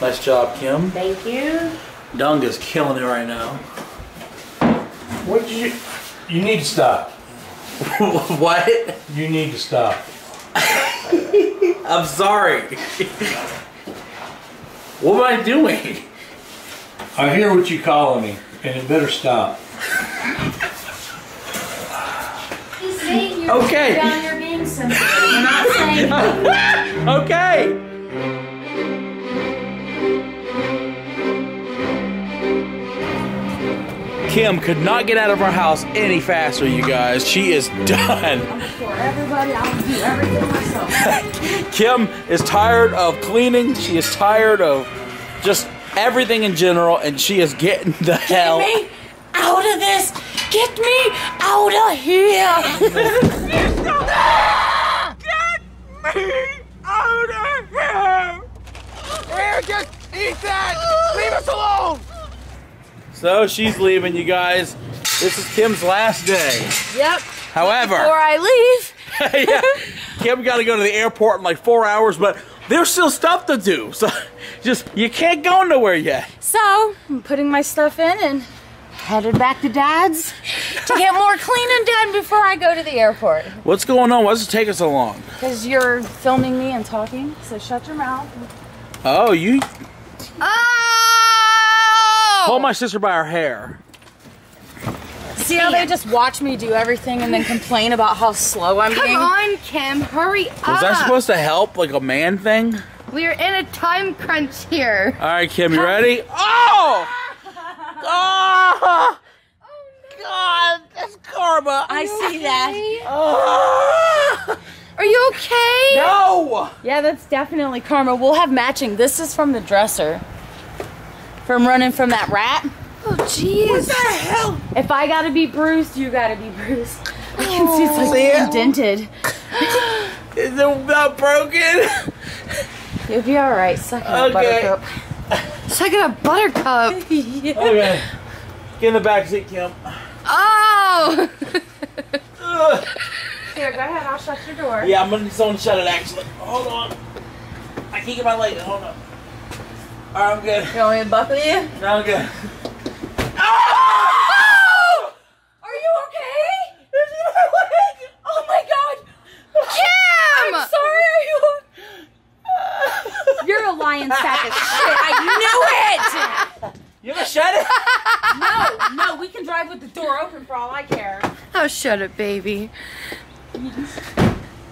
Nice job, Kim. Thank you. Doug is killing it right now. What did you... You need to stop. What? You need to stop. I'm sorry. What am I doing? I hear what you calling me, and it better stop. He's saying you're down your game sometimes. You're not saying anything. Okay. Kim could not get out of our house any faster, you guys. She is done. For everybody, I'll do everything myself. Kim is tired of cleaning. She is tired of just everything in general, and she is getting the hell out of this. Get me out of here. Get me out of here. Here, just eat that. Leave us alone. So she's leaving, you guys. This is Kim's last day. Yep. However, before I leave, yeah, Kim got to go to the airport in like 4 hours, but there's still stuff to do. So just you can't go nowhere yet. So I'm putting my stuff in and headed back to Dad's to get more cleaning done before I go to the airport. What's going on? Why does it take us so long? Because you're filming me and talking. So shut your mouth. Oh, you. Hold my sister by her hair. See how they just watch me do everything and then complain about how slow I'm being? Come on, Kim, hurry up. Was that supposed to help, like a man thing? We're in a time crunch here. All right, Kim, you ready? Oh! Oh! God, that's karma. I see that. Oh! Are you okay? No! Yeah, that's definitely karma. We'll have matching. This is from the dresser. From running from that rat. Oh, jeez. What the hell? If I gotta be bruised, you gotta be bruised. I can see it's like indented. Is it not broken? You'll be all right. Suck it up, Buttercup. Suck it up, Buttercup. Yeah. Okay. Get in the back seat, Kim. Oh! Here, go ahead. I'll shut your door. Yeah, I'm gonna need someone to shut it, actually. Hold on. I can't get my leg. Hold on. Alright, I'm good. You want me to buckle you? No, I'm good. Oh! Are you okay? Is it my leg? Oh my god! Kim! I'm sorry, are you... You're a lion sack of shit. I knew it! You gonna shut it? No, no, we can drive with the door open for all I care. Oh, shut it, baby.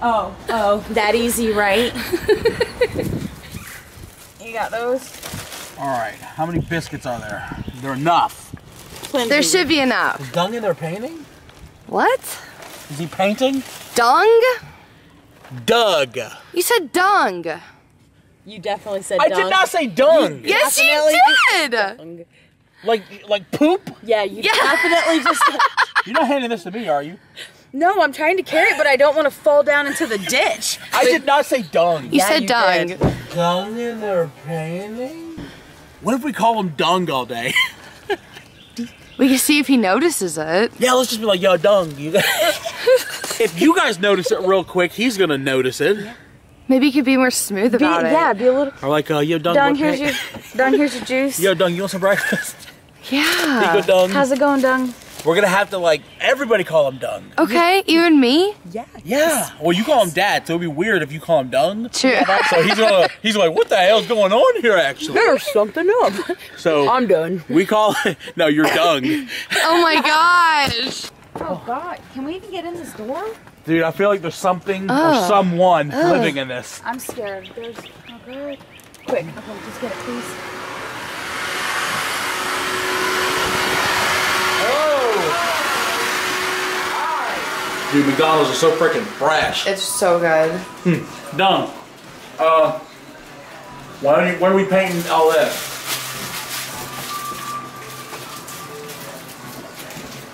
Oh, that easy, right? You got those? Alright, how many biscuits are there? They're enough. Plenty. There should be enough. Is Dung in there painting? What? Is he painting? Dung? Doug. You said Dung. You definitely said Dung. I did not say Dung. Yes, you did. Like poop? Yeah, you definitely just... You're not handing this to me, are you? No, I'm trying to carry it, but I don't want to fall down into the ditch. I did not say Dung. You said Dung. Dung in their painting? What if we call him Dung all day? We can see if he notices it. Yeah, let's just be like, yo, Dung. If you guys notice it real quick, he's going to notice it. Yeah. Maybe he could be more smooth about it. Yeah, be a little... Or like, yo, Dung, Dung, here's your juice. Yo, Dung, you want some breakfast? Yeah. Go, Dung. How's it going, Dung? We're going to have to, like, everybody call him Dung. Okay, even me? Yeah. Yeah. Well, you call him Dad, so it'll be weird if you call him Dung. True. So he's like, what the hell's going on here, actually? There's something up. So I'm done. We call... No, you're Dung. Oh, my gosh. Oh, God. Can we even get in this door? Dude, I feel like there's something or someone living in this. I'm scared. There's... Oh, good. Quick. Okay, just get it, please. Dude, McDonald's are so freaking fresh. It's so good. Dumb. Why are we painting all that?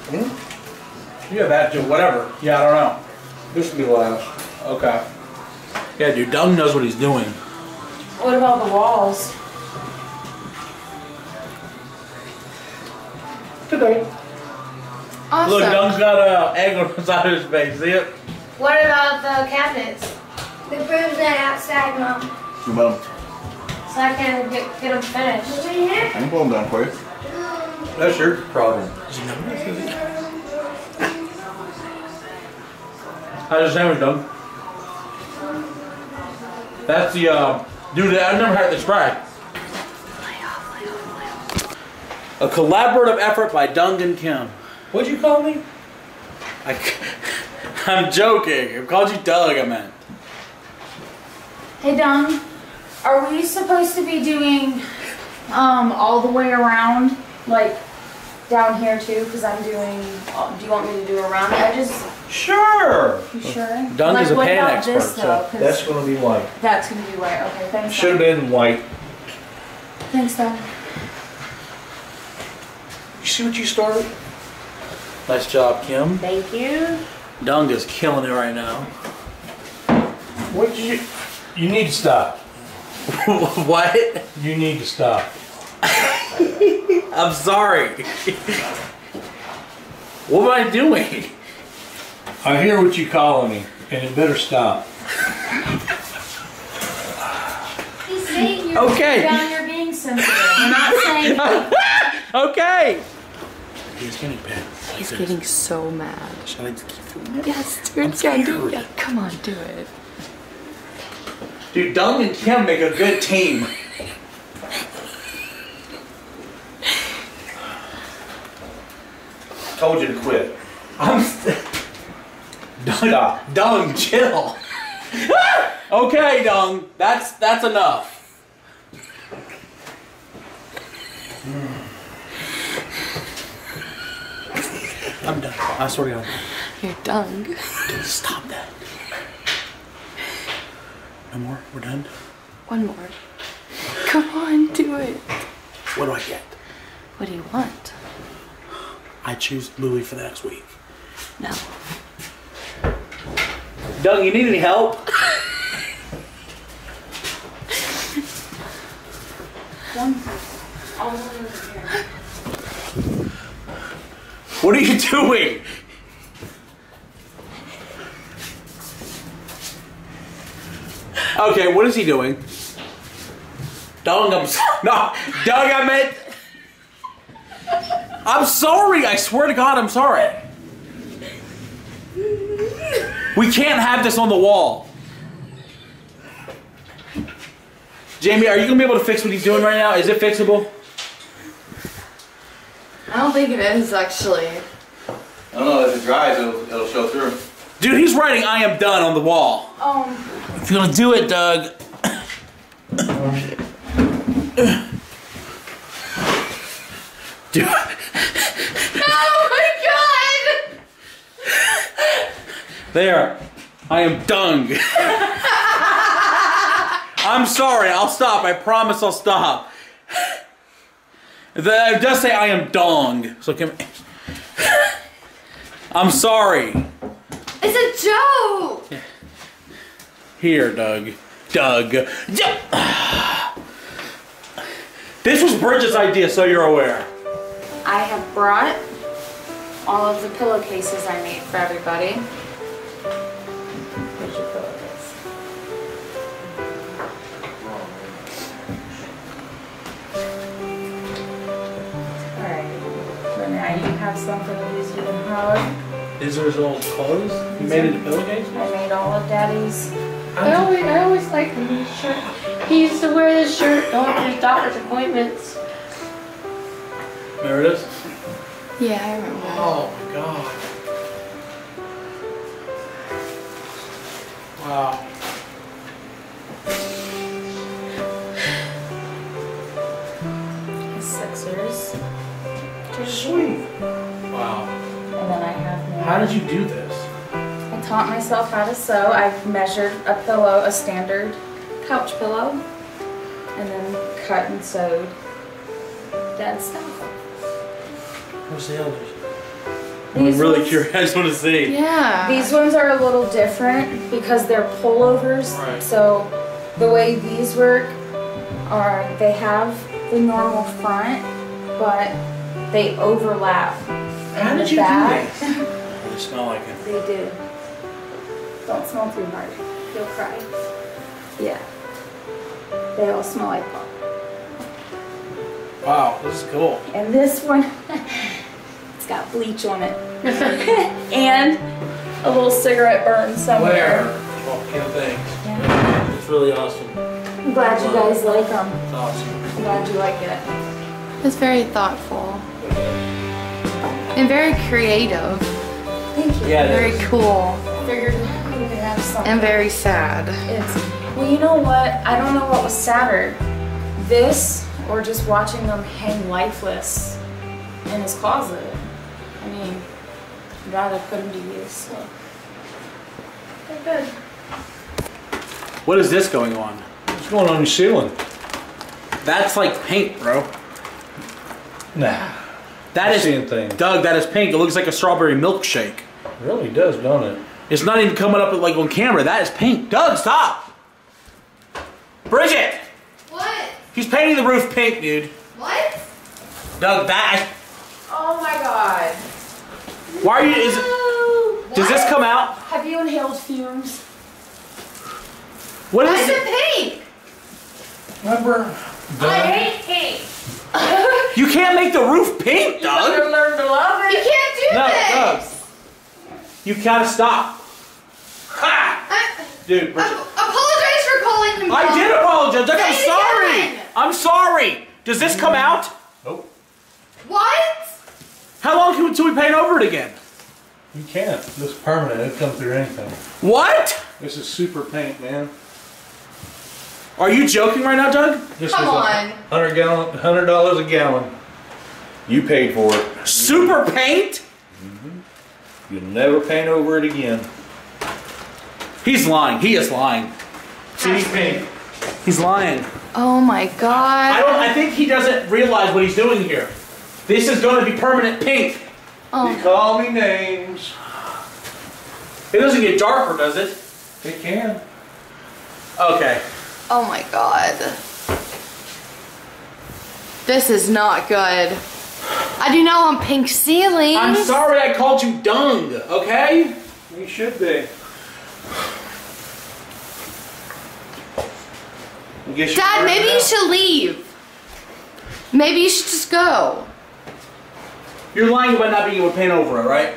Hmm? Yeah, that dude, whatever. Yeah, I don't know. This would be last. Okay. Yeah, dude, Dumb knows what he's doing. What about the walls? Today. Awesome. Look, Doug's got an egg on the side of his face. See it? What about the cabinets? The broom's not outside, Mom. Your mom. so I can get them finished. I can pull them down for you. That's your problem. How's the sandwich, Doug? That's the, dude, I've never had this fried. A collaborative effort by Doug and Kim. What'd you call me? I'm joking. I called you Doug, I meant. Hey, Doug. Are we supposed to be doing all the way around? Like, down here too, because I'm doing, do you want me to do around edges? Sure! You sure? Doug is a pan expert, so that's going to be white. That's going to be white, okay, thanks. Should have been white. Thanks, Doug. You see what you started? Nice job, Kim. Thank you. Doug is killing it right now. What did you... You need to stop. What? You need to stop. I'm sorry. What am I doing? I hear what you calling me, and it better stop. He's saying you're okay. Down, you're being sensitive. I'm not saying. Okay. He's getting bad. He's getting so mad. Should I just keep doing it? Yes, dude. Yeah, do it. Come on, do it. Dude, Doug and Kim make a good team. Told you to quit. Stop. Doug, chill. Okay, Doug, that's enough. I'm done. I swear to God. You're done. Dude, stop that. No more? We're done? One more. Come on, do it. What do I get? What do you want? I choose Louie for the next week. No. Doug, you need any help? What are you doing? Okay, what is he doing? Doug, I'm sorry. No, Doug, I meant... I'm sorry, I swear to God, I'm sorry. We can't have this on the wall. Jamie, are you going to be able to fix what he's doing right now? Is it fixable? I don't think it is, actually. I don't know, if it dries, it'll show through. Dude, he's writing I am done on the wall. If you're going to do it, Doug. Dude. Oh my God! There. I am done. I'm sorry. I'll stop. I promise I'll stop. It does say I am dong. So can... I'm sorry. It's a joke. Yeah. Here, Doug. This was Bridgette's idea, so you're aware. I have brought all of the pillowcases I made for everybody. Where's your pillowcase? Alright. So now you have something to use you can hug. These are his old clothes? You made it a pillowcase? I made all of Daddy's. I always liked his shirt. He used to wear this shirt going to his doctor's appointments. There it is? Yeah, I remember. Oh my God. Wow. His Sixers. Sweet. Wow. And then I have more. How did you do this? I taught myself how to sew. I've measured a pillow, a standard couch pillow, and then cut and sewed Dad's stuff. Where's the others? I'm really curious. I just want to see. Yeah. These ones are a little different because they're pullovers. Right. So the way these work are they have the normal front, but they overlap. How did you do this? They smell like it. They do. Don't smell too hard. You'll cry. Yeah. They all smell like pop. Wow, this is cool. And this one, it's got bleach on it. And a little cigarette burn somewhere. Oh, yeah, thanks. Yeah. It's really awesome. I'm glad you guys like them. It's awesome. I'm glad you like it. It's very thoughtful. And very creative. Thank you. Yeah, very cool. Figured we could have something. And very sad. It's, well, you know what? I don't know what was sadder. This or just watching them hang lifeless in his closet. I mean, I'd rather put them to use. So. They're good. What is this going on? What's going on your ceiling? That's like paint, bro. Nah. That is anything. Doug, that is pink. It looks like a strawberry milkshake. It really does, don't it? It's not even coming up like on camera. That is pink. Doug, stop! Bridgette! What? He's painting the roof pink, dude. What? Doug, that... Oh my god. Why are you... Is it, does this come out? Have you inhaled fumes? What is it? That's pink! Remember... Doug? I hate pink. You can't make the roof pink, Doug! You better learn to love it! You can't do this! No, Doug. You gotta stop. Ha! Dude, Bridgette. Apologize for calling him Doug. I did apologize, Doug. I'm sorry! I'm sorry! Does this come out? Nope. What? How long until we paint over it again? You can't. This is permanent. It comes through anything. What? This is super paint, man. Are you joking right now, Doug? This Come on. $100 a gallon. You paid for it. Super paint? Mm-hmm. You'll never paint over it again. He's lying. He is lying. See, he's pink. He's lying. Oh my god. I think he doesn't realize what he's doing here. This is going to be permanent pink. Oh. You call me names. It doesn't get darker, does it? It can. Okay. Oh my god. This is not good. I do not want pink ceilings. I'm sorry I called you Doug, okay? You should be. Dad, maybe you should leave. Maybe you should just go. You're lying about not being able to paint over it, right?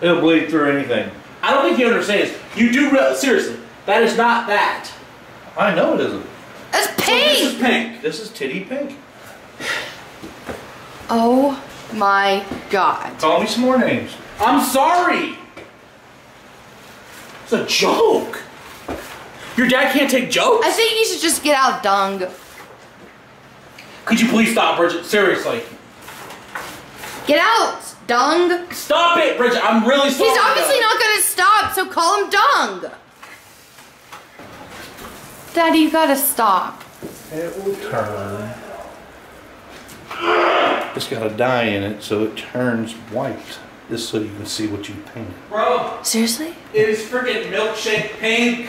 It'll bleed through anything. I don't think you understand this. You do, seriously. That is not that. I know it isn't. It's pink! So this is pink. This is titty pink. Oh my god. Call me some more names. I'm sorry! It's a joke! Your dad can't take jokes? I think you should just get out, Doug. Could you please stop, Bridgette? Seriously. Get out, Doug. Stop it, Bridgette. I'm really sorry. He's obviously not gonna stop, so call him Doug. Daddy, you gotta stop. It will turn. It's got a dye in it, so it turns white. Just so you can see what you painted. Bro. Seriously? It is freaking milkshake pink.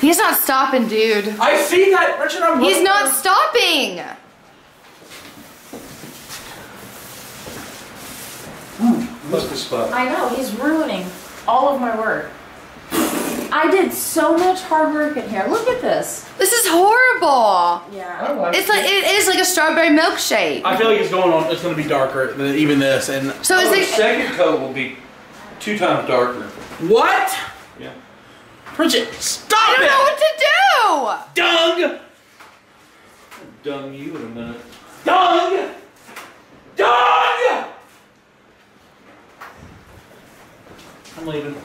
He's not stopping, dude. I see that, Bridgette. I'm He's not stopping. Look at the spot. I know. He's ruining all of my work. I did so much hard work in here. Look at this. This is horrible. Yeah. It is like a strawberry milkshake. I feel like it's going on. It's going to be darker than even this. And so is the second coat will be 2 times darker. What? Yeah. Bridgette, stop it! I don't know what to do. Doug. I'll dung you in a minute. Doug. Doug. I'm leaving.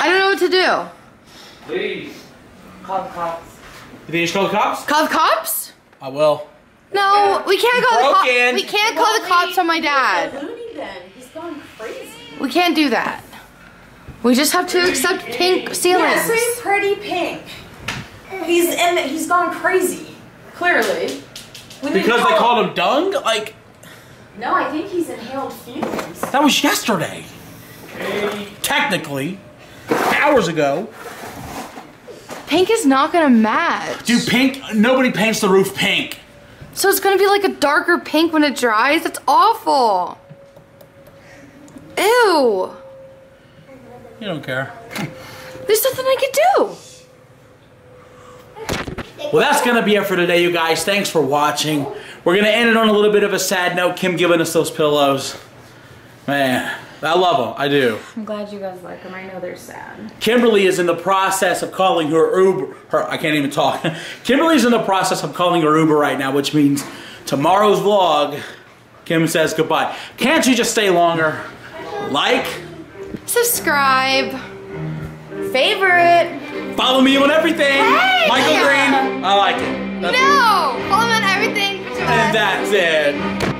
I don't know what to do. Please. Call the cops. You think you should call the cops? Call the cops? I will. No, we can't call the cops. We can't call the cops on my dad. He's going crazy. We can't do that. We just have to accept pink ceilings. Yeah, pretty, pretty pink. He's gone crazy. Clearly. Because they called him Doug? Like. No, I think he's inhaled fumes. That was yesterday. Hey. Technically. Hours ago. Pink is not gonna match. Dude, pink, nobody paints the roof pink. So it's gonna be like a darker pink when it dries? That's awful. Ew. You don't care. There's nothing I can do. Well, that's going to be it for today, you guys. Thanks for watching. We're going to end it on a little bit of a sad note. Kim giving us those pillows. Man, I love them. I do. I'm glad you guys like them. I know they're sad. Kimberly is in the process of calling her Uber. I can't even talk. Kimberly's in the process of calling her Uber right now, which means tomorrow's vlog, Kim says goodbye. Can't you just stay longer? Like. Subscribe. Favorite. Follow me on everything. Hey, Michael Green. I like it. That's no. Follow me on everything. And that's it.